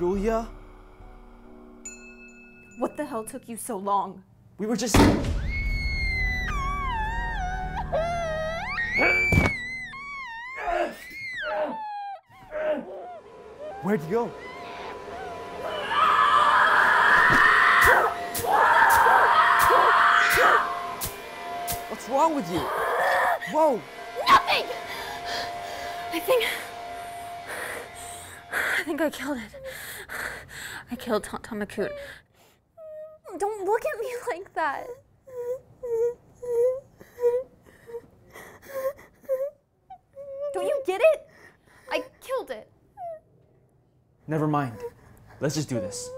Julia? What the hell took you so long? We were just... Where'd you go? What's wrong with you? Whoa! Nothing! I think I killed it. I killed Tonton Macoute. Don't look at me like that. Don't you get it? I killed it. Never mind. Let's just do this.